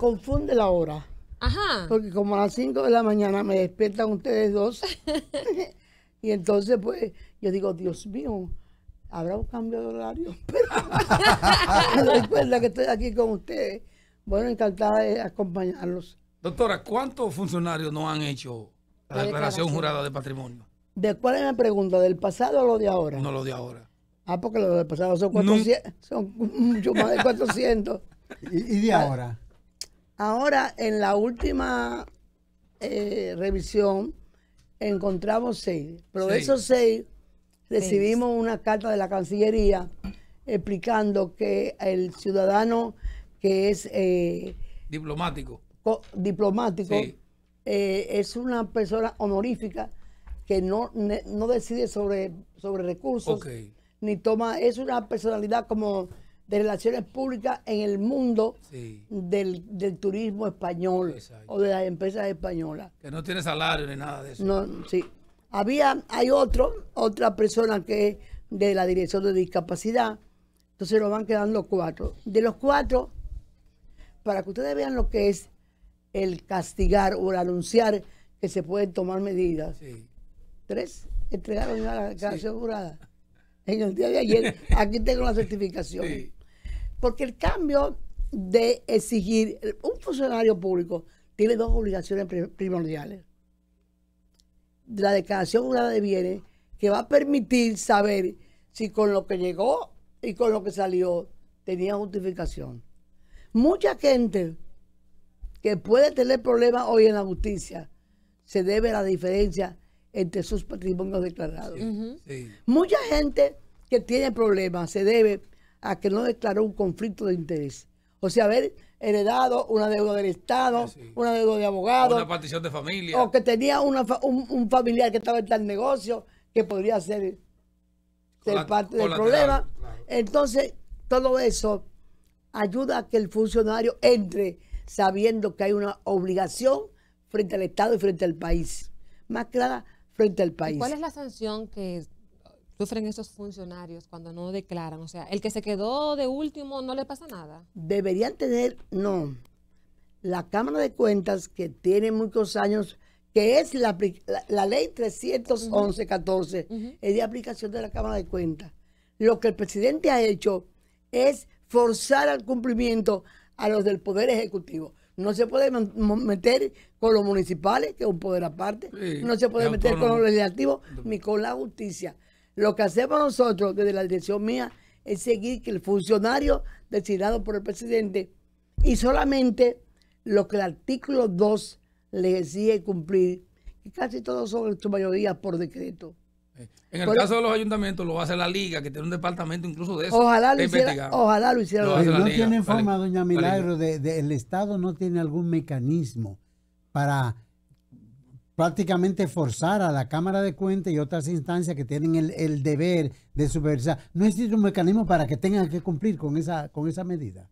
confunde la hora. Ajá. Porque como a las 5 de la mañana me despiertan ustedes dos. Y entonces, pues, yo digo, Dios mío, ¿habrá un cambio de horario? Pero recuerda que estoy aquí con ustedes. Bueno, encantada de acompañarlos. Doctora, ¿cuántos funcionarios no han hecho la declaración jurada de patrimonio? ¿De cuál es la pregunta? ¿Del pasado o lo de ahora? No, lo de ahora. Ah, porque lo del pasado son 400, son mucho más de 400. ¿Y de ahora? Ahora, en la última revisión, encontramos 6. Pero de esos 6, recibimos una carta de la Cancillería explicando que el ciudadano que es... diplomático. Diplomático, es una persona honorífica que no decide sobre recursos, ni toma, es una personalidad como de relaciones públicas en el mundo del turismo español o de las empresas españolas. Que no tiene salario ni nada de eso. No, sí. Hay otra persona que es de la Dirección de Discapacidad, entonces nos van quedando 4. De los 4, para que ustedes vean lo que es el castigar o el anunciar que se pueden tomar medidas. 3 entregaron ya la declaración jurada. En el día de ayer, aquí tengo la certificación. Porque el cambio de exigir, un funcionario público tiene 2 obligaciones primordiales. La declaración jurada de bienes, que va a permitir saber si con lo que llegó y con lo que salió tenía justificación. Mucha gente que puede tener problemas hoy en la justicia se debe a la diferencia entre sus patrimonios declarados. Mucha gente que tiene problemas se debe a que no declaró un conflicto de interés. O sea, haber heredado una deuda del Estado, una deuda de abogado. O una partición de familia. O que tenía un familiar que estaba en tal negocio que podría ser parte del problema. Entonces, todo eso ayuda a que el funcionario entre sabiendo que hay una obligación frente al Estado y frente al país. Más clara, frente al país. ¿Cuál es la sanción que sufren esos funcionarios cuando no declaran? O sea, el que se quedó de último no le pasa nada. Deberían tener, no. La Cámara de Cuentas, que tiene muchos años, que es la ley 311-14, es de aplicación de la Cámara de Cuentas. Lo que el presidente ha hecho es forzar al cumplimiento a los del Poder Ejecutivo. No se puede meter con los municipales, que es un poder aparte, no se puede meter con los legislativos, ni con la justicia. Lo que hacemos nosotros desde la dirección mía es seguir que el funcionario designado por el presidente y solamente lo que el artículo 2 le exige cumplir, que casi todos son en su mayoría por decreto. En el caso de los ayuntamientos lo hace la Liga, que tiene un departamento incluso de eso. Ojalá lo hiciera. No tienen forma, doña Milagro, el Estado no tiene algún mecanismo para prácticamente forzar a la Cámara de Cuentas y otras instancias que tienen el deber de supervisar. No existe un mecanismo para que tengan que cumplir con esa medida.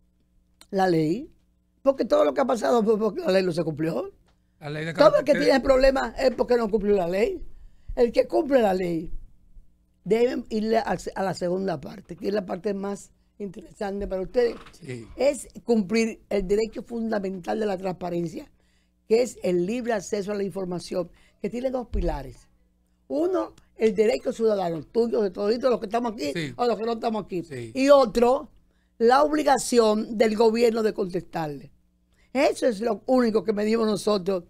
La ley, porque todo lo que ha pasado, porque la ley no se cumplió. Todo el que tiene problemas es porque no cumplió la ley. El que cumple la ley debe ir a la segunda parte, que es la parte más interesante para ustedes. Es cumplir el derecho fundamental de la transparencia, que es el libre acceso a la información, que tiene 2 pilares. Uno, el derecho ciudadano, tuyo, de todos los que estamos aquí o los que no estamos aquí. Y otro, la obligación del gobierno de contestarle. Eso es lo único que medimos nosotros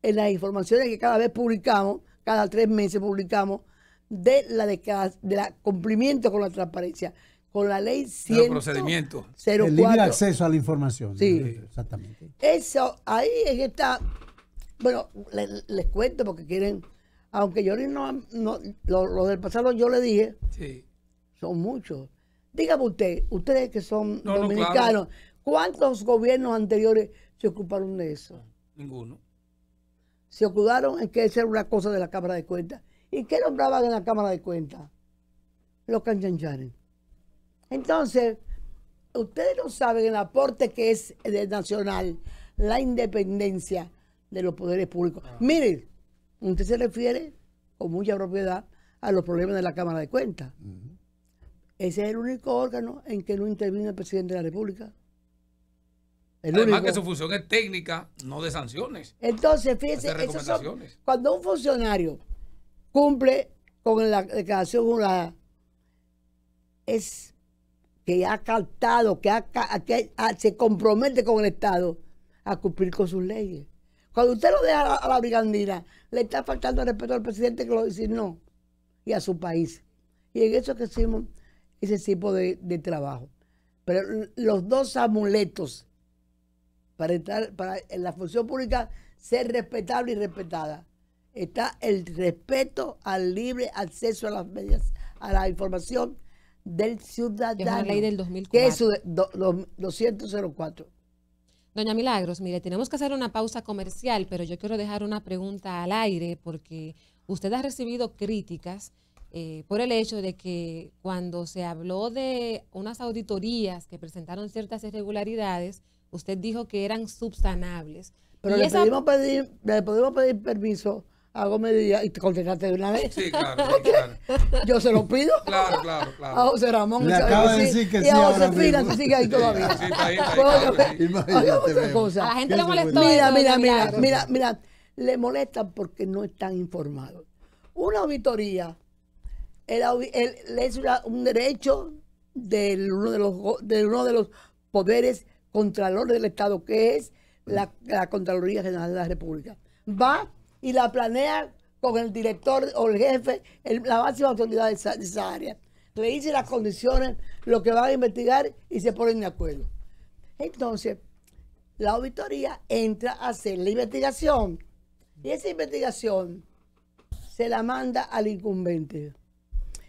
en las informaciones que cada vez publicamos. Cada 3 meses publicamos de la cumplimiento con la transparencia, con la ley 100.04. El libre acceso a la información. Exactamente. Eso, ahí es que está. Bueno, les cuento porque quieren, aunque yo no los del pasado yo le dije, son muchos. Dígame ustedes que son dominicanos, ¿cuántos gobiernos anteriores se ocuparon de eso? Ninguno. Se ocuparon en que esa era una cosa de la Cámara de Cuentas. ¿Y qué nombraban en la Cámara de Cuentas? Los canchanchares. Entonces, ustedes no saben el aporte que es del nacional, la independencia de los poderes públicos. Miren, usted se refiere con mucha propiedad a los problemas de la Cámara de Cuentas. Ese es el único órgano en que no interviene el presidente de la República. Además que su función es técnica, no de sanciones. Entonces, fíjense, cuando un funcionario cumple con la declaración jurada, es que ha captado, se compromete con el Estado a cumplir con sus leyes. Cuando usted lo deja a la brigandina, le está faltando el respeto al presidente que lo dice no, y a su país. Y en eso que hicimos ese tipo de trabajo. Pero los dos amuletos para estar en la función pública, ser respetable y respetada, está el respeto al libre acceso a las medias, a la información del ciudadano. Es una ley del 2004. Que es 204. Doña Milagros, mire, tenemos que hacer una pausa comercial, pero yo quiero dejar una pregunta al aire porque usted ha recibido críticas por el hecho de que cuando se habló de unas auditorías que presentaron ciertas irregularidades, usted dijo que eran subsanables. Pero le podemos pedir permiso a Gómez Díaz y contestaste de una vez. Sí, claro, sí, claro. Yo se lo pido. Claro, claro, claro. A José Ramón. Le acaba de decir que sí. Y a Josefina se sigue ahí todavía. Sí, está ahí, imagínate. Cosa. A la gente le molestó. Mira, le molestan porque no están informados. Una auditoría es un derecho de uno de los poderes contralor del Estado, que es la Contraloría General de la República. Va y la planea con el director o el jefe, la máxima autoridad de esa área. Le dice las condiciones, lo que van a investigar y se ponen de acuerdo. Entonces, la auditoría entra a hacer la investigación y esa investigación se la manda al incumbente.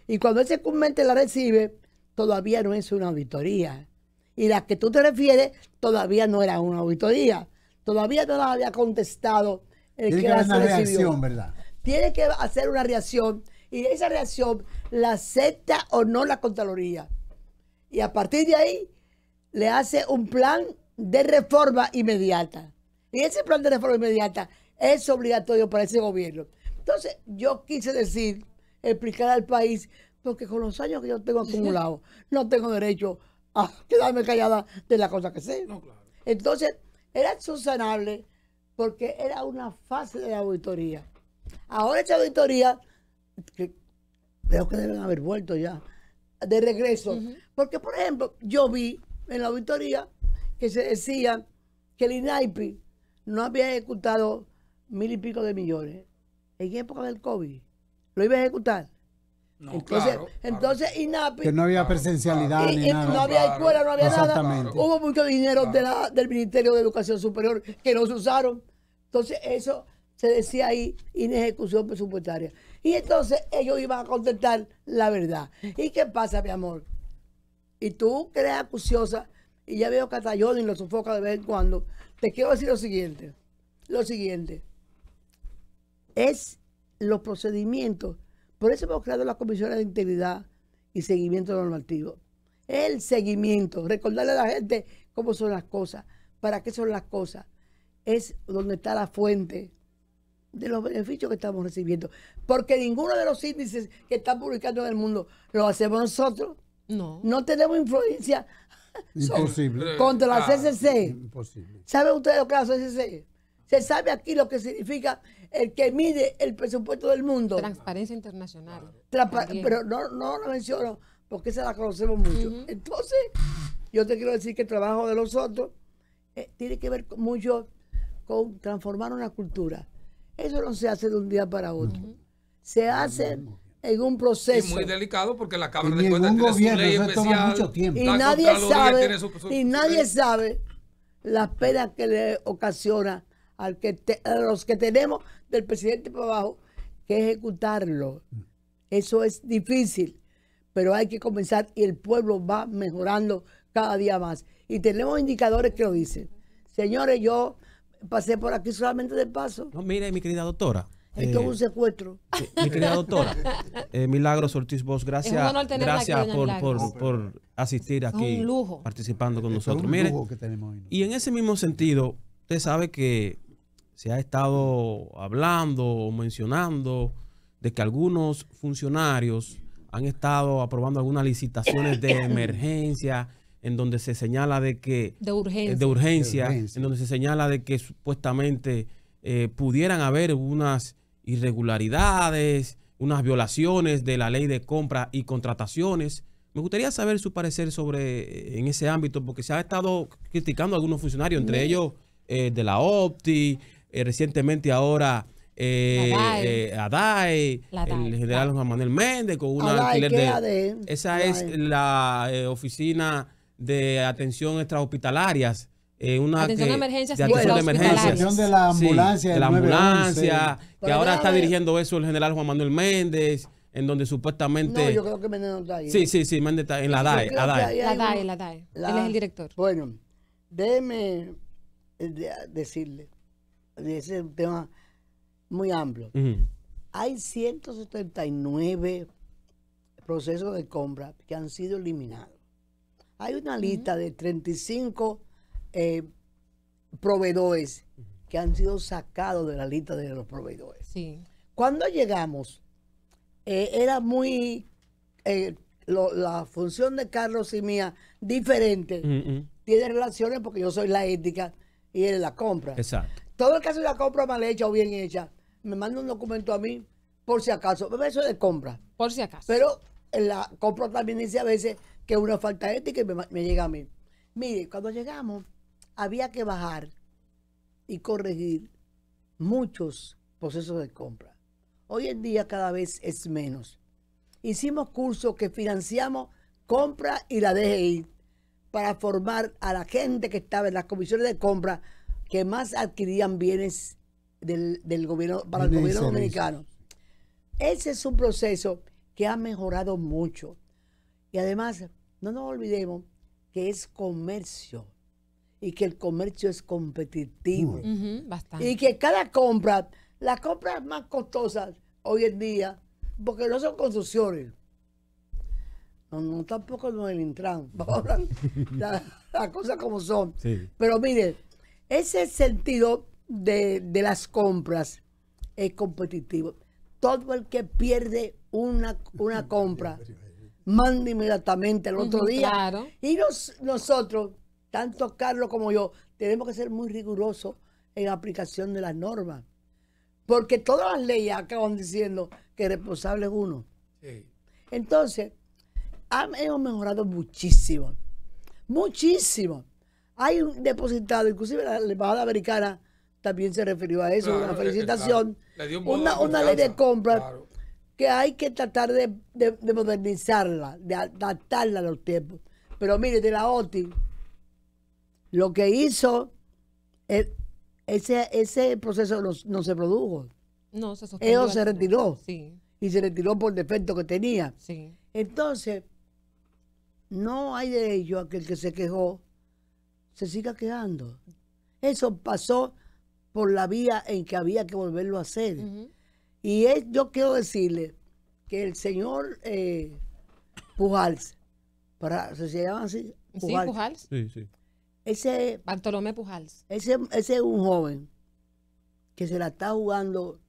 Y cuando ese incumbente la recibe, todavía no es una auditoría. Y la que tú te refieres todavía no era una auditoría. Todavía no la había contestado el que la recibió. Tiene que haber una reacción, ¿verdad? Tiene que hacer una reacción y esa reacción la acepta o no la Contraloría. Y a partir de ahí le hace un plan de reforma inmediata. Y ese plan de reforma inmediata es obligatorio para ese gobierno. Entonces yo quise decir, explicar al país, porque con los años que yo tengo acumulado, no tengo derecho a quedarme callada de la cosa que sé. No, claro. Entonces, era subsanable porque era una fase de la auditoría. Ahora esa auditoría, que creo que deben haber vuelto ya, de regreso. Porque, por ejemplo, yo vi en la auditoría que se decía que el INAPI no había ejecutado 1.000 y pico de millones. En época del COVID, ¿lo iba a ejecutar? No, entonces, claro, entonces INAPI, que no había presencialidad ni nada. No había escuela, no había nada. Hubo muchos dineros del Ministerio de Educación Superior que no se usaron. Entonces eso se decía ahí, inejecución presupuestaria. Y entonces ellos iban a contestar la verdad. ¿Y qué pasa, mi amor? Y tú que eres acuciosa, y ya veo que hasta yo lo sofoca de vez en cuando, te quiero decir lo siguiente. Lo siguiente. Es los procedimientos. Por eso hemos creado las comisiones de integridad y seguimiento normativo. El seguimiento, recordarle a la gente cómo son las cosas, para qué son las cosas, es donde está la fuente de los beneficios que estamos recibiendo. Porque ninguno de los índices que están publicando en el mundo lo hacemos nosotros. No. No tenemos influencia. Imposible. Contra la CCC. Imposible. ¿Saben ustedes lo que es la CCC? Se sabe aquí lo que significa el que mide el presupuesto del mundo. Transparencia Internacional. Pero no la menciono porque esa la conocemos mucho. Entonces, yo te quiero decir que el trabajo de nosotros tiene que ver mucho con transformar una cultura. Eso no se hace de un día para otro. Se hace en un proceso. Es muy delicado porque la Cámara de Cuentas tiene su ley especial. Y nadie sabe las penas que le ocasiona a los que tenemos del presidente para abajo, que ejecutarlo. Eso es difícil, pero hay que comenzar y el pueblo va mejorando cada día más. Y tenemos indicadores que lo dicen. Señores, yo pasé por aquí solamente de paso. No, mire, mi querida doctora. Esto es un secuestro. Mi querida doctora, Milagros Ortiz Bosch, gracias por asistir aquí, un lujo, participando con nosotros. Un lujo. Mire, que tenemos hoy, ¿no? Y en ese mismo sentido, usted sabe que se ha estado hablando o mencionando de que algunos funcionarios han estado aprobando algunas licitaciones de emergencia en donde se señala de que... De urgencia. En donde se señala de que supuestamente pudieran haber unas irregularidades, unas violaciones de la ley de compra y contrataciones. Me gustaría saber su parecer sobre en ese ámbito, porque se ha estado criticando a algunos funcionarios, entre ellos de la OPTI, recientemente ahora... DAE, el general Juan Manuel Méndez, con una alquiler de... Esa es la oficina de atención extrahospitalarias. Una atención de emergencias. De la ambulancia. Sí, de la ambulancia, que ahora está dirigiendo eso el general Juan Manuel Méndez, en donde supuestamente... No, yo creo que Méndez no está ahí. Sí, sí, sí, Méndez está en la DAE. La DAE. Él es el director. Bueno, déjeme decirle, ese es un tema muy amplio. Hay 179 procesos de compra que han sido eliminados. Hay una lista de 35 proveedores que han sido sacados de la lista de los proveedores. Cuando llegamos, era muy... la función de Carlos y mía diferente. Tiene relaciones porque yo soy la ética y él es la compra. Exacto. Todo el caso de la compra mal hecha o bien hecha, me manda un documento a mí, por si acaso. Eso es de compra. Por si acaso. Pero en la compra también dice a veces que es una falta ética y me llega a mí. Mire, cuando llegamos, había que bajar y corregir muchos procesos de compra. Hoy en día cada vez es menos. Hicimos cursos que financiamos compra y la DGI para formar a la gente que estaba en las comisiones de compra que más adquirían bienes del gobierno, para el gobierno dominicano. Ese es un proceso que ha mejorado mucho. Y además, no nos olvidemos que es comercio y que el comercio es competitivo. Bastante. Y que cada compra, las compras más costosas hoy en día, porque no son construcciones. No, tampoco no es el Intran. Las cosas como son. Pero mire, ese sentido de las compras es competitivo. Todo el que pierde una compra, manda inmediatamente el otro día. Y nosotros, tanto Carlos como yo, tenemos que ser muy rigurosos en la aplicación de las normas. Porque todas las leyes acaban diciendo que responsable es uno. Entonces, hemos mejorado muchísimo. Muchísimo. Hay un depositado, inclusive la embajada americana también se refirió a eso, una felicitación, una ley de compra que hay que tratar de modernizarla, de adaptarla a los tiempos. Pero mire, de la OTI, lo que hizo, ese proceso no se produjo. No, se sostuvo. Eso se retiró. Y se retiró por defecto que tenía. Entonces, no hay derecho a que el que se quejó se siga quedando. Eso pasó por la vía en que había que volverlo a hacer. Y yo quiero decirle que el señor Pujals, ¿se llama así? Pujals. Sí, Pujals. Ese, Bartolomé Pujals. Ese es un joven que se la está jugando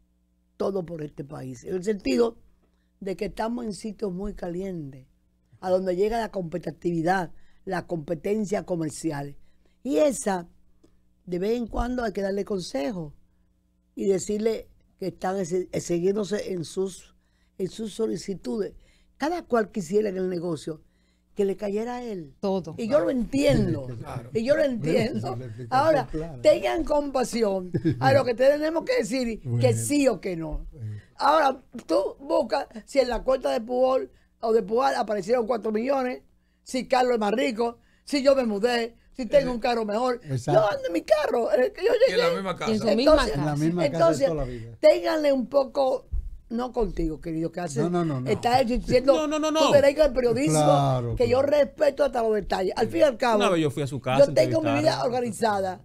todo por este país. En el sentido de que estamos en sitios muy calientes, a donde llega la competitividad, la competencia comercial. Y esa, de vez en cuando hay que darle consejo y decirle que están siguiéndose en sus solicitudes. Cada cual quisiera en el negocio que le cayera a él. Todo. Y yo lo entiendo. Y yo lo entiendo. Ahora, tengan compasión a lo que tenemos que decir, que sí o que no. Ahora, tú buscas si en la cuenta de Pujol o de Pujal aparecieron 4 millones, si Carlos es más rico, si yo me mudé, si tengo un carro mejor. Yo ando en mi carro. Yo llegué. En la misma casa. Entonces, toda la vida. Ténganle un poco, no contigo, querido, que hace. Estás diciendo tu derecho al periodismo, que yo respeto hasta los detalles. Al fin y al cabo, una vez yo fui a su casa. Yo tengo mi vida organizada.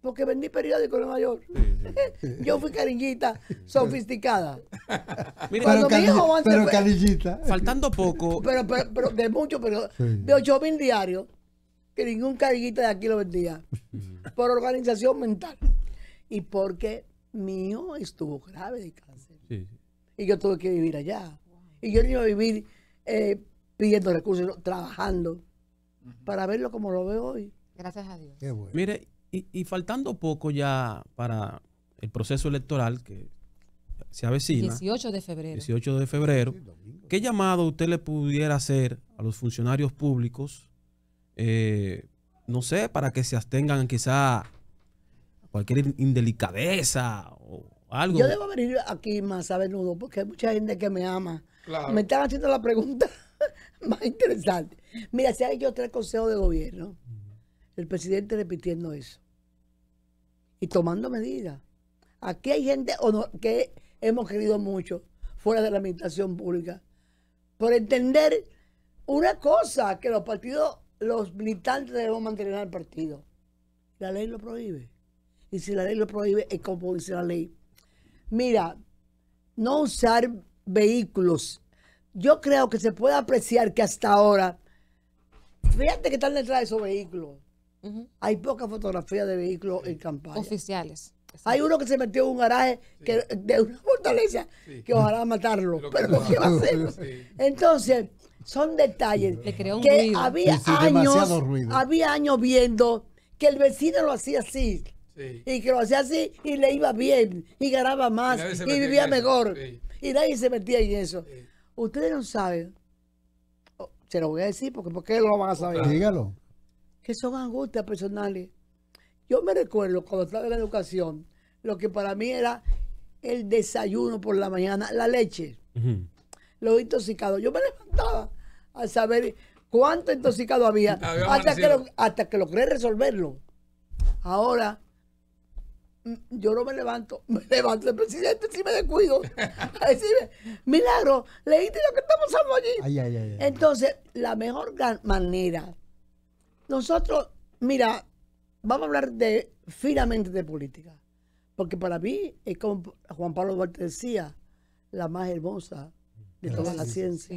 Porque vendí periódico en Nueva York. Yo fui cariñita sofisticada. Pero cariñita. Faltando poco. Pero de mucho, pero de 8.000 diarios. Que ningún carguita de aquí lo vendía por organización mental y porque mío estuvo grave de cáncer y yo tuve que vivir allá y yo no iba a vivir pidiendo recursos, trabajando para verlo como lo veo hoy. Gracias a Dios. Qué bueno. Mire, y faltando poco ya para el proceso electoral que se avecina. 18 de febrero. 18 de febrero. ¿Qué llamado usted le pudiera hacer a los funcionarios públicos, no sé, para que se abstengan quizá cualquier indelicadeza o algo? Yo debo venir aquí más a menudo porque hay mucha gente que me ama. Claro. Me están haciendo la pregunta más interesante. Mira, si hay yo tres consejos de gobierno, el presidente repitiendo eso y tomando medidas. Aquí hay gente que hemos querido mucho fuera de la administración pública por entender una cosa, que los partidos, los militantes debemos mantener al partido. La ley lo prohíbe. Y si la ley lo prohíbe, es como dice la ley. Mira, no usar vehículos. Yo creo que se puede apreciar que hasta ahora, fíjate que están detrás de esos vehículos. Hay pocas fotografías de vehículos en campaña. Oficiales. Hay uno que se metió en un garaje que, de una fortaleza que ojalá matarlo, pero ¿qué va a hacer? Entonces, son detalles. Le creó un ruido. Había años viendo que el vecino lo hacía así, y que lo hacía así y le iba bien, y ganaba más, y vivía mejor, y nadie se metía en eso. Ustedes no saben, se lo voy a decir porque ¿por qué lo van a saber? Dígalo. Que son angustias personales. Yo me recuerdo cuando estaba en la educación, lo que para mí era el desayuno por la mañana, la leche, los intoxicados. Yo me levantaba a saber cuánto intoxicado había, hasta que logré resolverlo. Ahora, yo no me levanto, el presidente sí me descuido. A decirme, Milagro, leíste lo que está pasando allí. Entonces, la mejor manera, nosotros, mira, vamos a hablar de finamente de política, porque para mí es como Juan Pablo Duarte decía, la más hermosa de toda la ciencia.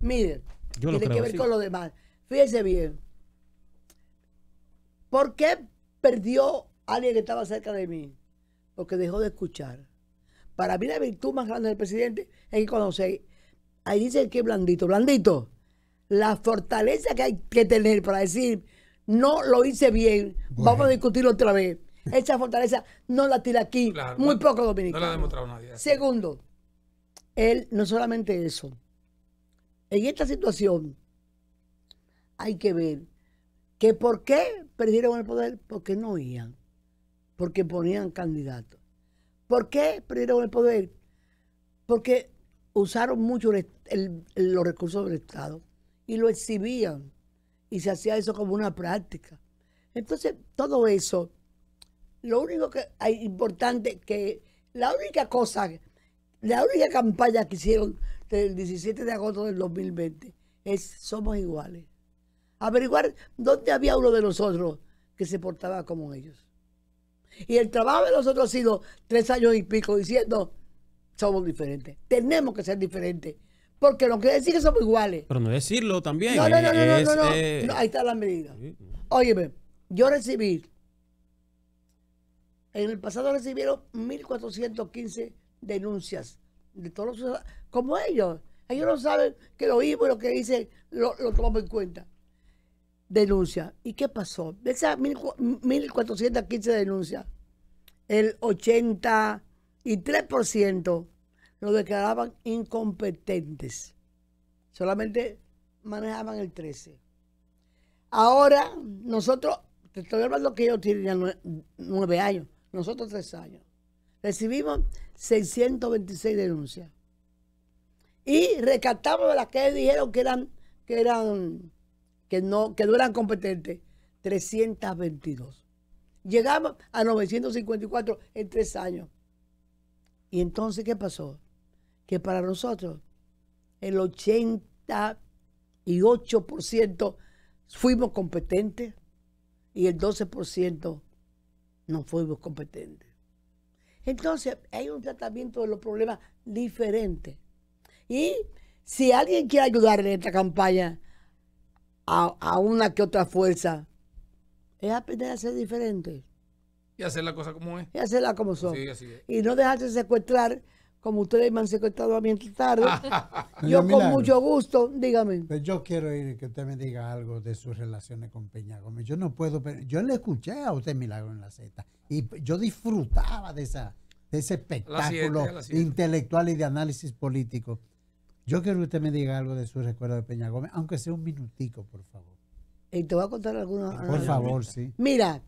Miren, tiene que ver con lo demás. Fíjense bien, ¿por qué perdió a alguien que estaba cerca de mí? Porque dejó de escuchar. Para mí la virtud más grande del presidente es que conoce, ahí dice que blandito, blandito, la fortaleza que hay que tener para decir, no lo hice bien, bueno, vamos a discutirlo otra vez. Esa fortaleza no la tira aquí, claro, muy poco dominicano. No la ha demostrado nadie. Segundo, él no solamente eso. En esta situación hay que ver que por qué perdieron el poder, porque no iban, porque ponían candidatos. ¿Por qué perdieron el poder? Porque usaron mucho los recursos del Estado y lo exhibían. Y se hacía eso como una práctica. Entonces, todo eso, lo único que hay importante, que la única cosa, la única campaña que hicieron del 17 de agosto del 2020 es somos iguales. Averiguar dónde había uno de nosotros que se portaba como ellos. Y el trabajo de nosotros ha sido 3 años y pico diciendo somos diferentes, tenemos que ser diferentes. Porque no quiere decir que somos iguales. Pero no decirlo también. No, ahí está la medida. Óyeme, yo recibí, en el pasado recibieron 1.415 denuncias de todos los como ellos. Ellos no saben que lo oímos y lo que dicen lo tomamos en cuenta. Denuncia. ¿Y qué pasó? De esas 1.415 denuncias, el 83% lo declaraban incompetentes. Solamente manejaban el 13. Ahora, nosotros, te estoy hablando que ellos tienen ya 9 años, nosotros 3 años. Recibimos 626 denuncias. Y rescatamos de las que dijeron que no eran competentes, 322. Llegamos a 954 en 3 años. Y entonces, ¿qué pasó? Que para nosotros el 88% fuimos competentes y el 12% no fuimos competentes. Entonces hay un tratamiento de los problemas diferente. Y si alguien quiere ayudarle en esta campaña a una que otra fuerza, es aprender a ser diferente. Y hacer la cosa como es. Y hacerla como son. Sí, y no dejarse secuestrar como ustedes me han secuestrado a mí esta tarde, yo con Milagros, mucho gusto, dígame. Pues yo quiero ir que usted me diga algo de sus relaciones con Peña Gómez. Yo no puedo, pero yo le escuché a usted Milagro en la Z y yo disfrutaba de ese espectáculo intelectual y de análisis político. Yo quiero que usted me diga algo de su recuerdo de Peña Gómez, aunque sea un minutico, por favor. Y te voy a contar algunos. Por favor, sí. Mira,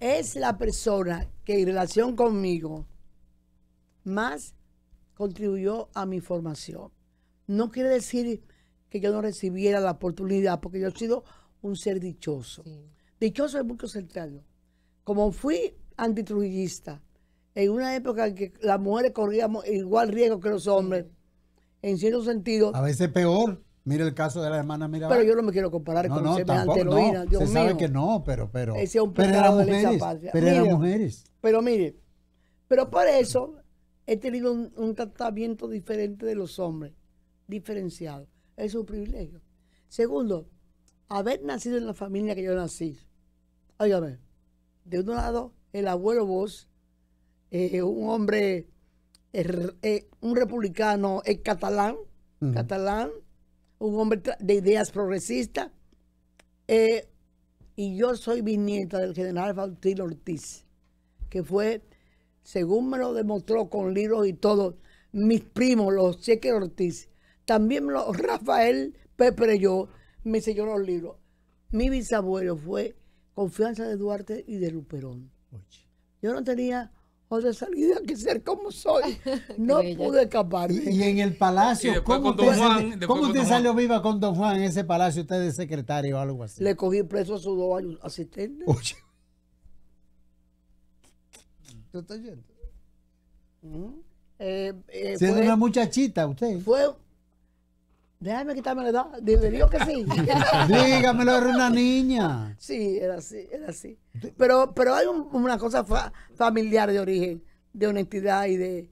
es la persona que en relación conmigo más contribuyó a mi formación. No quiere decir que yo no recibiera la oportunidad, porque yo he sido un ser dichoso. Sí. Dichoso en muchos sentidos. Como fui antitrujillista, en una época en que las mujeres corríamos igual riesgo que los hombres, sí. En cierto sentido. A veces peor. Mira el caso de la hermana Mirabal. Pero yo no me quiero comparar con semejante heroína. No, se sabe que no, pero. Ese es un pecado de esa patria. Pero eran mujeres. Pero mire, pero por eso he tenido un tratamiento diferente de los hombres. Diferenciado. Es un privilegio. Segundo, haber nacido en la familia que yo nací. Óigame, de un lado, el abuelo Bosch, un hombre. Un republicano catalán, un hombre de ideas progresistas, y yo soy bisnieta del general Faustino Ortiz, que fue, según me lo demostró con libros y todo, mis primos, los Cheques Ortiz, también Rafael Pepe y yo, me selló los libros. Mi bisabuelo fue confianza de Duarte y de Luperón. Yo no tenía otra salida que ser como soy. No pude escaparme. Y en el palacio, ¿cómo usted salió viva con don Juan en ese palacio? Usted de secretario o algo así. Le cogí preso a sus dos asistentes. Oye. ¿Tú estás yendo? Siendo una muchachita usted. Fue... Déjame quitarme la edad. Digo que sí. Dígamelo, era una niña. Sí, era así, era así. Pero hay una cosa familiar de origen, de honestidad y de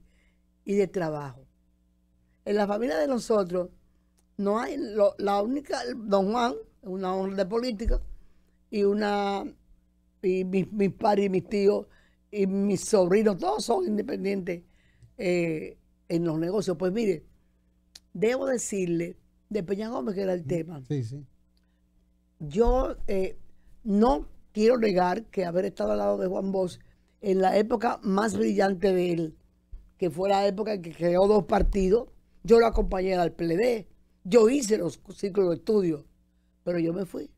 trabajo. En la familia de nosotros no hay la única, don Juan, una honra de política, y mis padres y mis tíos y mis sobrinos, todos son independientes en los negocios. Pues mire, debo decirle, de Peña Gómez, que era el tema. Sí, sí. Yo no quiero negar que haber estado al lado de Juan Bosch en la época más brillante de él, que fue la época en que creó dos partidos, yo lo acompañé al PLD, yo hice los ciclos de estudio, pero yo me fui.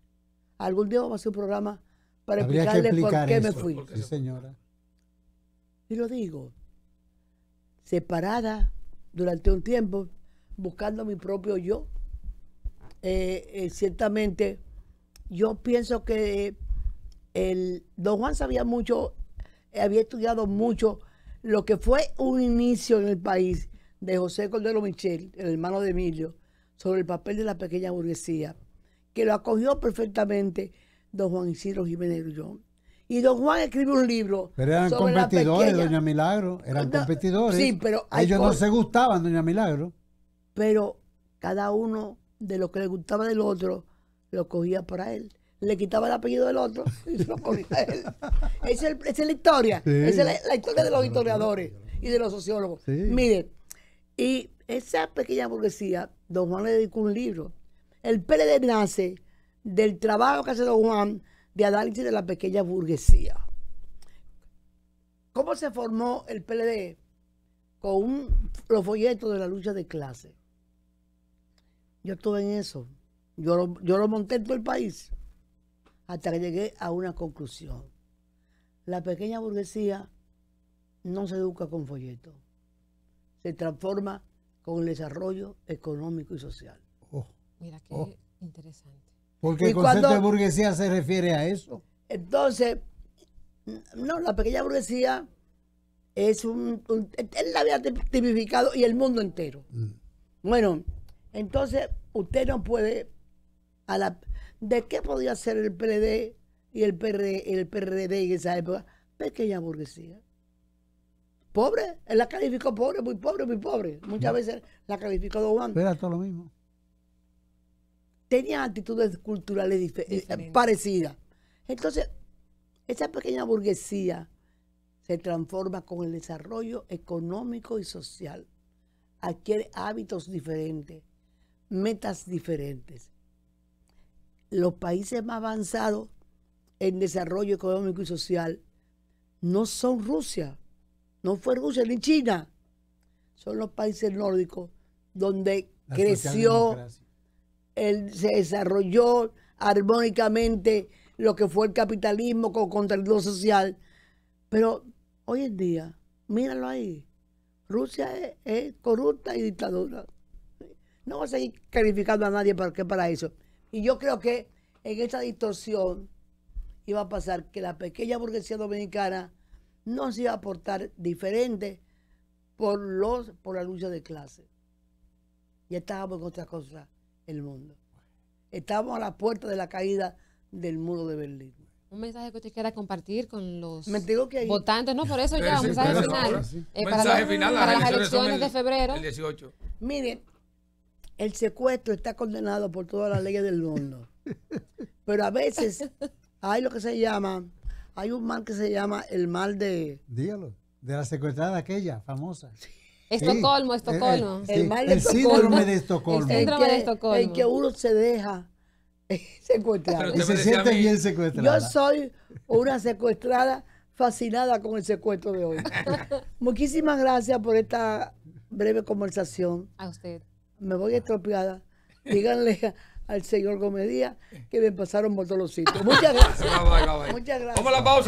Algún día vamos a hacer un programa para explicarle por qué me fui. Sí, señora. Y lo digo, separada durante un tiempo, buscando mi propio yo. Ciertamente, yo pienso que don Juan sabía mucho, había estudiado mucho lo que fue un inicio en el país de José Cordero Michel, el hermano de Emilio, sobre el papel de la pequeña burguesía, que lo acogió perfectamente don Juan Isidro Jiménez Rullón. Y don Juan escribe un libro. Pero eran sobre competidores, doña Milagro, eran competidores. Sí, pero ellos no se gustaban, doña Milagro. Pero cada uno de lo que le gustaba del otro lo cogía para él. Le quitaba el apellido del otro y lo ponía a él. Esa es la historia. Sí. Esa es la historia de los historiadores y de los sociólogos. Sí. Mire, y esa pequeña burguesía, don Juan le dedicó un libro. El PLD nace del trabajo que hace don Juan de análisis de la pequeña burguesía. ¿Cómo se formó el PLD? Con los folletos de la lucha de clase. Yo estuve en eso. Yo lo monté en todo el país hasta que llegué a una conclusión. La pequeña burguesía no se educa con folletos. Se transforma con el desarrollo económico y social. Oh, mira qué interesante. Porque el concepto de burguesía se refiere a eso. Entonces, no, la pequeña burguesía es él la había tipificado y el mundo entero. Bueno, entonces, usted no puede... ¿De qué podía ser el PLD y el PRD en esa época? Pequeña burguesía. Pobre, él la calificó pobre, muy pobre, muy pobre. Muchas veces la calificó don Juan. Era todo lo mismo. Tenía actitudes culturales parecidas. Entonces, esa pequeña burguesía se transforma con el desarrollo económico y social, adquiere hábitos diferentes, metas diferentes. Los países más avanzados en desarrollo económico y social no son Rusia, no fue Rusia ni China, son los países nórdicos donde creció, se desarrolló armónicamente lo que fue el capitalismo con contrario social. Pero hoy en día, míralo ahí, Rusia es corrupta y dictadura. No voy a seguir calificando a nadie para eso. Y yo creo que en esta distorsión iba a pasar que la pequeña burguesía dominicana no se iba a portar diferente por la lucha de clase. Ya estábamos en otra cosa el mundo. Estábamos a la puerta de la caída del muro de Berlín. Un mensaje que usted quiera compartir con los votantes. No, por eso ya, un mensaje final. Para las elecciones de febrero. El 18. Miren, el secuestro está condenado por todas las leyes del mundo. Pero a veces hay lo que se llama, hay un mal que se llama el mal de... Dígalo, de la secuestrada aquella, famosa. Sí. Estocolmo, sí. Estocolmo. El mal de Estocolmo. Síndrome de Estocolmo. El síndrome de Estocolmo. El que uno se deja secuestrar. Y se siente bien secuestrada. Yo soy una secuestrada fascinada con el secuestro de hoy. Muchísimas gracias por esta breve conversación. A usted. Me voy estropeada. Díganle al señor Gómez Díaz que me pasaron por todos los sitios. Muchas gracias. Muchas gracias. Vamos a la pausa.